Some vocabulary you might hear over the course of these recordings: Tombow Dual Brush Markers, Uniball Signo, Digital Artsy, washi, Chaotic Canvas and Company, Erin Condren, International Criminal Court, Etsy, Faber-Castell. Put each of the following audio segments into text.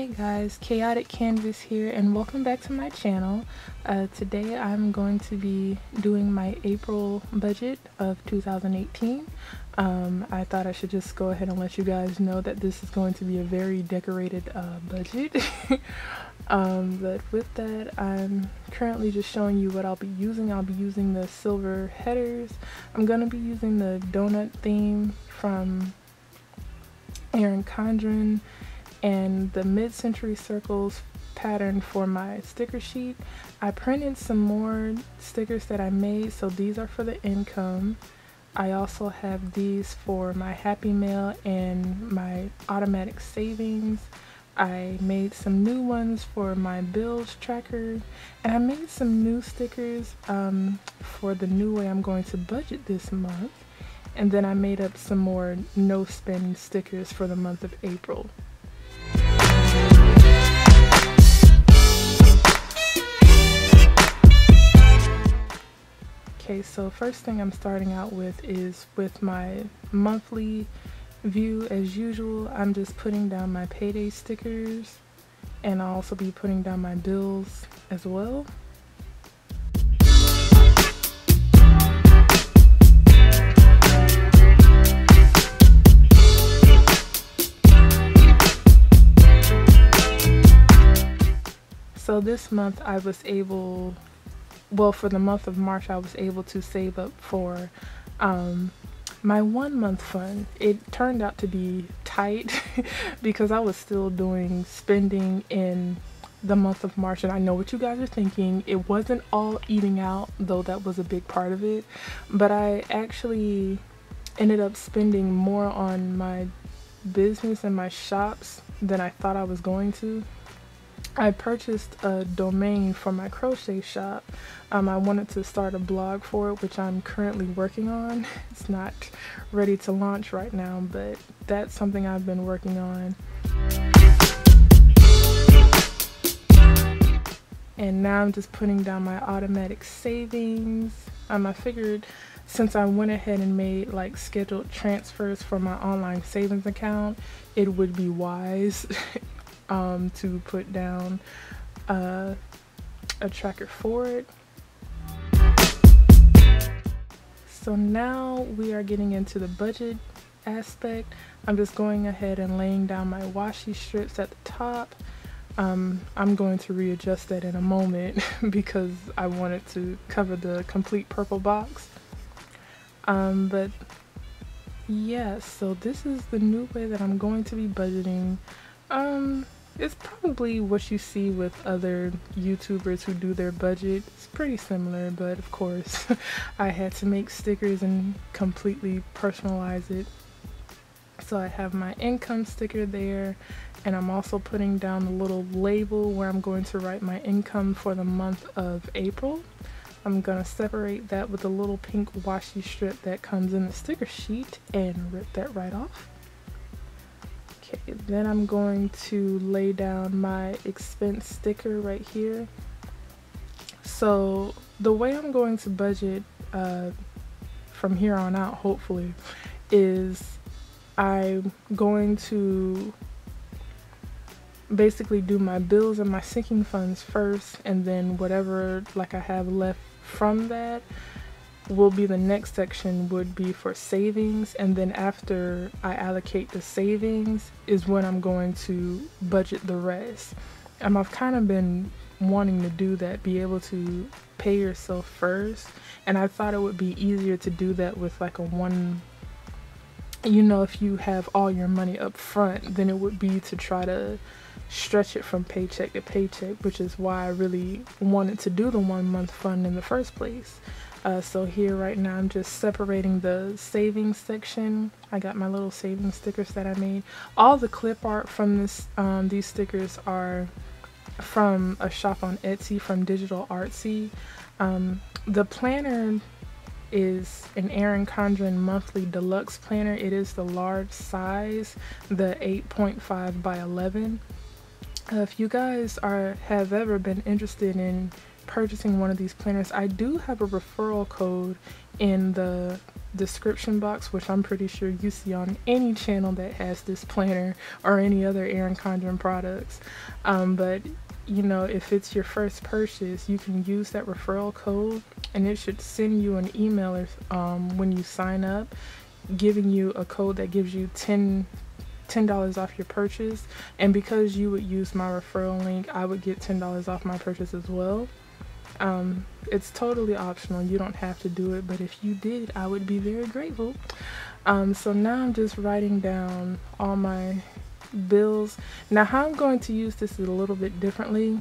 Hey guys, Chaotic Canvas here and welcome back to my channel. Today I'm going to be doing my April budget of 2018. I thought I should just go ahead and let you guys know that this is going to be a very decorated budget. But with that, I'm currently just showing you what I'll be using. I'll be using the silver headers. I'm going to be using the donut theme from Erin Condren and the mid-century circles pattern for my sticker sheet. I printed some more stickers that I made, so these are for the income. I also have these for my Happy Mail and my automatic savings. I made some new ones for my bills tracker, and I made some new stickers for the new way I'm going to budget this month. And then I made up some more no spend stickers for the month of April. Okay, so first thing I'm starting out with is with my monthly view. As usual, I'm just putting down my payday stickers, and I'll also be putting down my bills as well. So this month I was able, well, for the month of March, I was able to save up for my 1 month fund. It turned out to be tight because I was still doing spending in the month of March, and I know what you guys are thinking. It wasn't all eating out, though that was a big part of it, but I actually ended up spending more on my business and my shops than I thought I was going to. I purchased a domain for my crochet shop. I wanted to start a blog for it, which I'm currently working on. It's not ready to launch right now, but that's something I've been working on. And now I'm just putting down my automatic savings. I figured since I went ahead and made like scheduled transfers for my online savings account, it would be wise to put down a tracker for it. So now we are getting into the budget aspect. I'm just going ahead and laying down my washi strips at the top. I'm going to readjust that in a moment because I wanted to cover the complete purple box. But yeah, so this is the new way that I'm going to be budgeting. It's probably what you see with other YouTubers who do their budget. It's pretty similar, but of course I had to make stickers and completely personalize it. So I have my income sticker there, and I'm also putting down the little label where I'm going to write my income for the month of April. I'm gonna separate that with a little pink washi strip that comes in the sticker sheet and rip that right off. Okay, then I'm going to lay down my expense sticker right here. So the way I'm going to budget from here on out, hopefully, is I'm going to basically do my bills and my sinking funds first, and then whatever like I have left from that will be the next section would be for savings, and then after I allocate the savings is when I'm going to budget the rest. I've kind of been wanting to do that, be able to pay yourself first, and I thought it would be easier to do that with like a one, you know, if you have all your money up front, then it would be to try to stretch it from paycheck to paycheck, which is why I really wanted to do the 1 month fund in the first place. So here right now I'm just separating the savings section. I got my little savings stickers that I made. All the clip art from this, these stickers are from a shop on Etsy from Digital Artsy. The planner is an Erin Condren monthly deluxe planner. It is the large size, the 8.5 by 11. If you guys have ever been interested in purchasing one of these planners, I do have a referral code in the description box, which I'm pretty sure you see on any channel that has this planner or any other Erin Condren products. But you know, if it's your first purchase, you can use that referral code and it should send you an email if, when you sign up, giving you a code that gives you $10 off your purchase. And because you would use my referral link, I would get $10 off my purchase as well. It's totally optional, you don't have to do it, but if you did, I would be very grateful. So now I'm just writing down all my bills. Now how I'm going to use this is a little bit differently.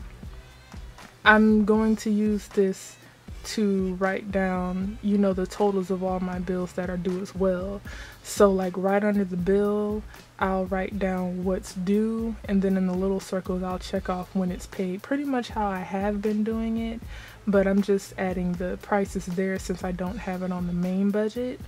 I'm going to use this to write down, you know, the totals of all my bills that are due as well. So like right under the bill, I'll write down what's due, and then in the little circles I'll check off when it's paid, pretty much how I have been doing it, but I'm just adding the prices there since I don't have it on the main budget.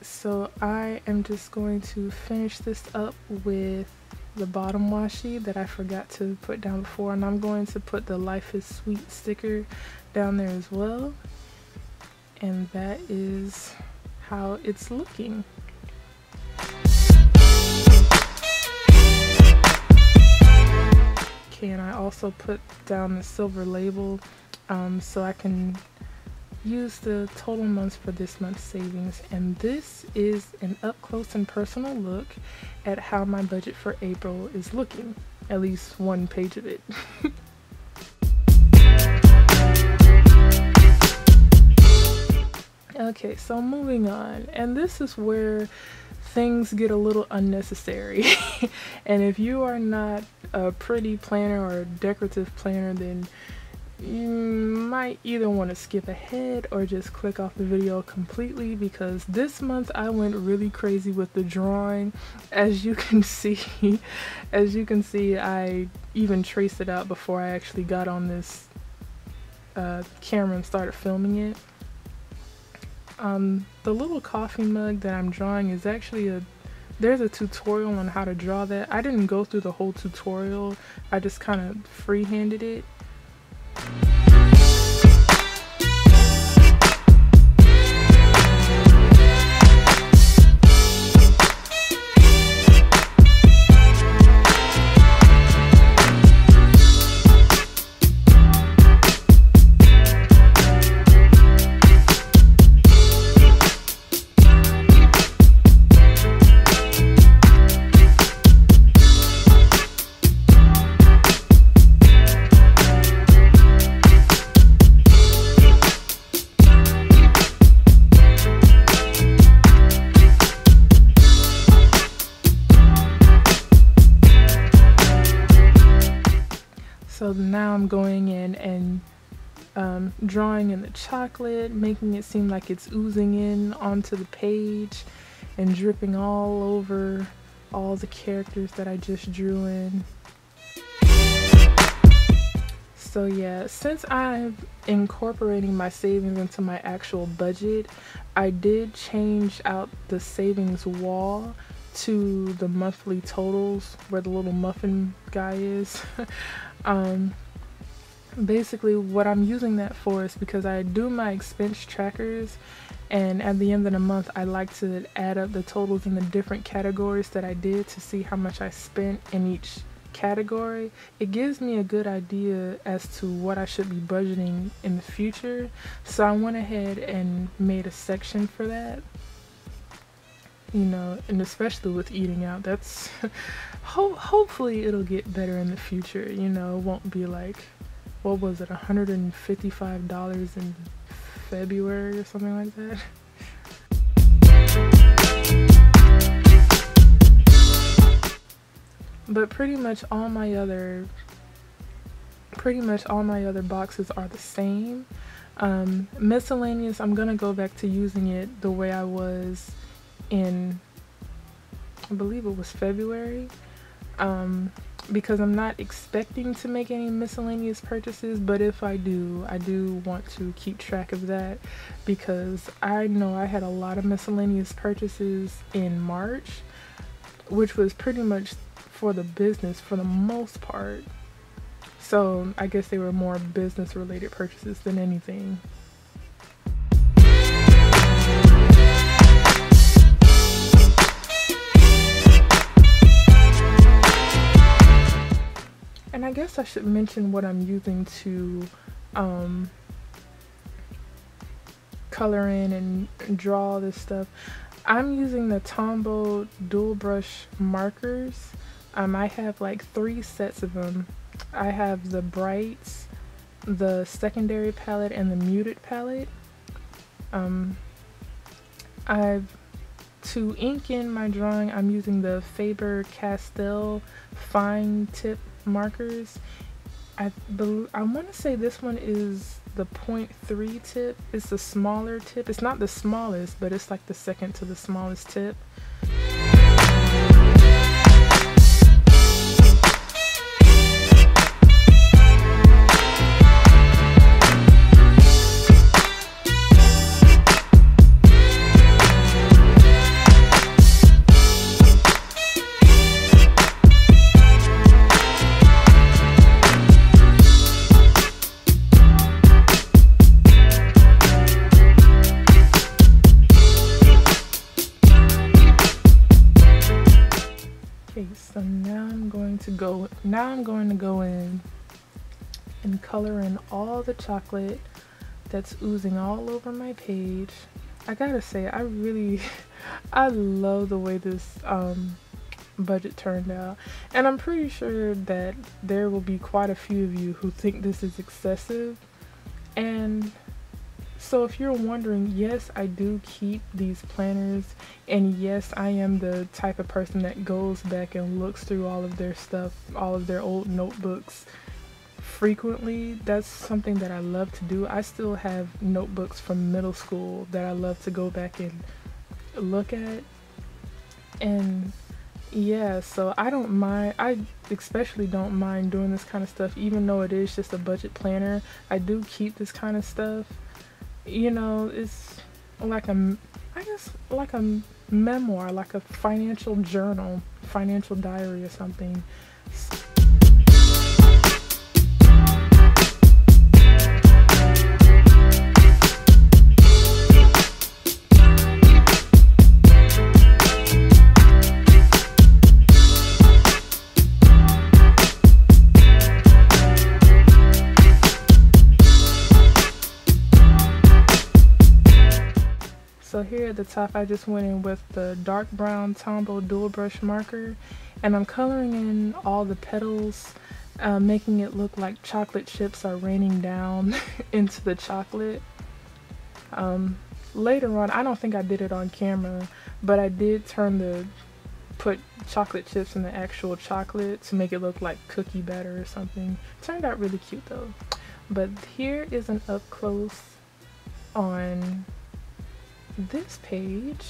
So I am just going to finish this up with the bottom washi that I forgot to put down before, and I'm going to put the Life is Sweet sticker down there as well. And that is how it's looking. Okay, and I also put down the silver label so I can use the total months for this month's savings. And this is an up close and personal look at how my budget for April is looking, at least one page of it. Okay, so moving on, and this is where things get a little unnecessary. And if you are not a pretty planner or a decorative planner, then you might either want to skip ahead or just click off the video completely, because this month I went really crazy with the drawing. As you can see, I even traced it out before I actually got on this camera and started filming it. The little coffee mug that I'm drawing is actually there's a tutorial on how to draw that. I didn't go through the whole tutorial, I just kind of freehanded it. So now I'm going in and drawing in the chocolate, making it seem like it's oozing in onto the page and dripping all over all the characters that I just drew in. So yeah, since I'm incorporating my savings into my actual budget, I did change out the savings wall to the monthly totals where the little muffin guy is. Basically what I'm using that for is because I do my expense trackers, and at the end of the month I like to add up the totals in the different categories that I did to see how much I spent in each category. It gives me a good idea as to what I should be budgeting in the future, so I went ahead and made a section for that. You know, and especially with eating out, that's hopefully it'll get better in the future. You know, it won't be like, what was it, $155 in February or something like that. But pretty much all my other boxes are the same. Miscellaneous, I'm gonna go back to using it the way I was in, I believe it was February, because I'm not expecting to make any miscellaneous purchases, but if I do, I do want to keep track of that, because I know I had a lot of miscellaneous purchases in March, which was pretty much for the business for the most part. So I guess they were more business related purchases than anything. And I guess I should mention what I'm using to color in and draw this stuff. I'm using the Tombow Dual Brush Markers. I have like 3 sets of them. I have the brights, the secondary palette, and the muted palette. To ink in my drawing, I'm using the Faber-Castell fine tip markers. I want to say this one is the 0.3 tip. It's the smaller tip. It's not the smallest, but it's like the second to the smallest tip. Now I'm going to go in and color in all the chocolate that's oozing all over my page. I gotta say, I love the way this budget turned out, and I'm pretty sure that there will be quite a few of you who think this is excessive. And so if you're wondering, yes, I do keep these planners, and yes, I am the type of person that goes back and looks through all of their stuff, all of their old notebooks frequently. That's something that I love to do. I still have notebooks from middle school that I love to go back and look at. And yeah, so I don't mind, I especially don't mind doing this kind of stuff, even though it is just a budget planner. I do keep this kind of stuff. You know, it's like a, I guess, like a memoir, like a financial journal, financial diary or something. So here at the top, I just went in with the dark brown Tombow Dual Brush Marker, and I'm coloring in all the petals, making it look like chocolate chips are raining down into the chocolate. Later on, I don't think I did it on camera, but I did put chocolate chips in the actual chocolate to make it look like cookie batter or something. Turned out really cute though. But here is an up close on this page.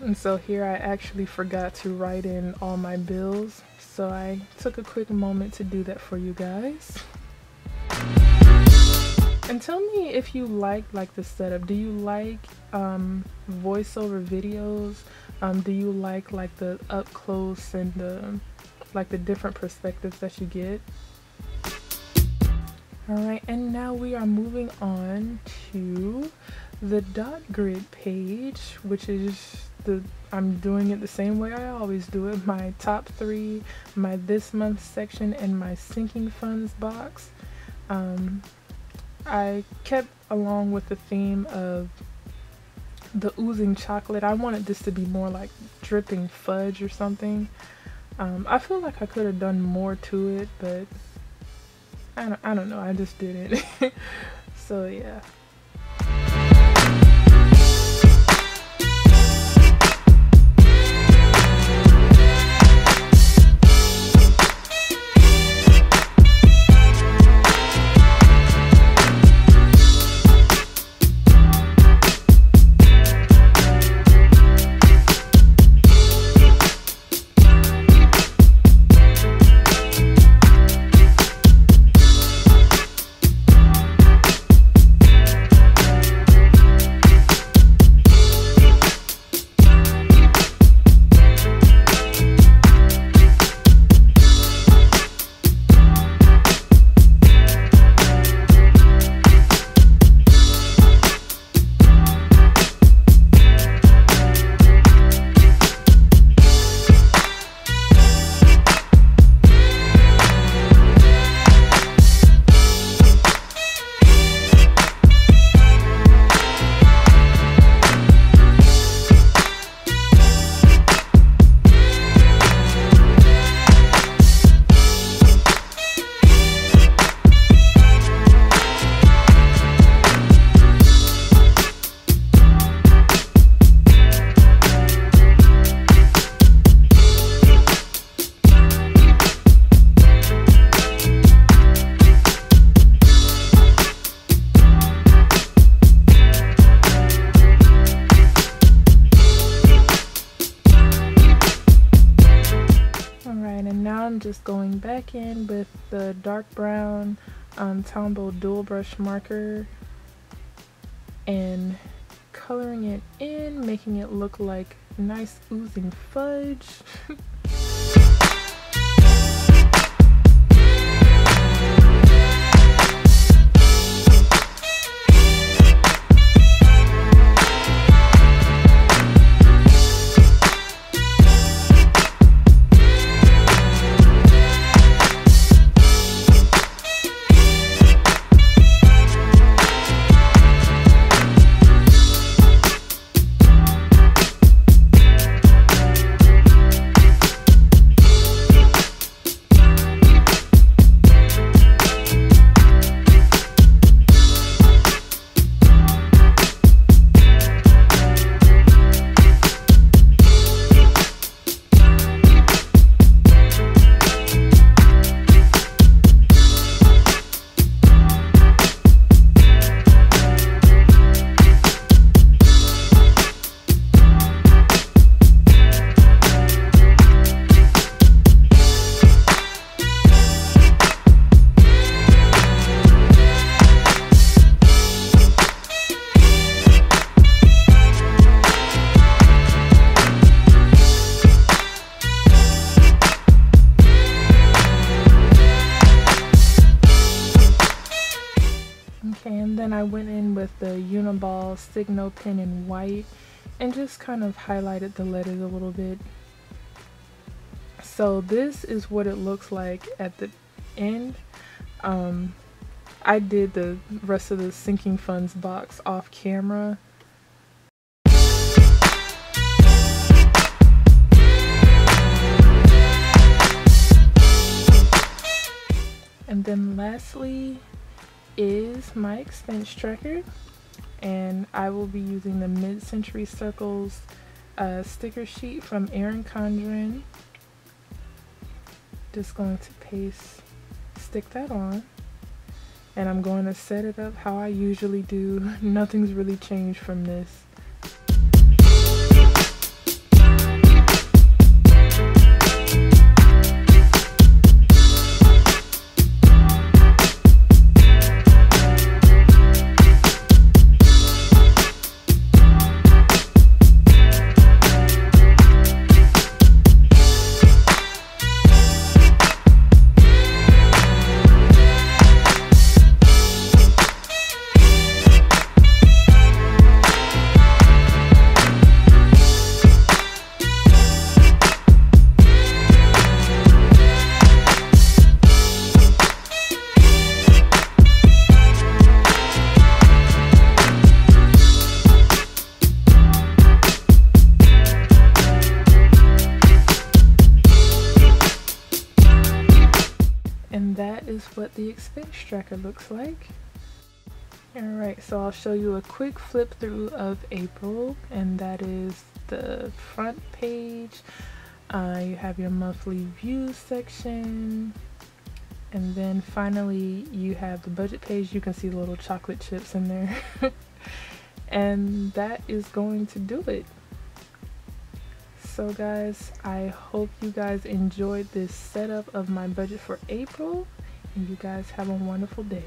And so here I actually forgot to write in all my bills, so I took a quick moment to do that for you guys. And tell me if you like this setup. Do you like voiceover videos? Do you like the up close and the like the different perspectives that you get? All right, and now we are moving on to the dot grid page, which is I'm doing it the same way I always do it. My top 3, my this month section, and my sinking funds box. I kept along with the theme of the oozing chocolate. I wanted this to be more like dripping fudge or something. I feel like I could have done more to it, but I don't know, I just didn't. So yeah. going back in with the dark brown Tombow Dual Brush Marker and coloring it in, making it look like nice oozing fudge. Then I went in with the Uniball Signo pen in white and just kind of highlighted the letters a little bit. So this is what it looks like at the end. I did the rest of the sinking funds box off camera. And then lastly is my expense tracker, and I will be using the Mid-Century Circles sticker sheet from Erin Condren. Just going to stick that on, and I'm going to set it up how I usually do. Nothing's really changed from this. Is what the expense tracker looks like. Alright, so I'll show you a quick flip through of April, and that is the front page. You have your monthly views section, and then finally you have the budget page. You can see little chocolate chips in there. And that is going to do it. So guys, I hope you guys enjoyed this setup of my budget for April. You guys have a wonderful day.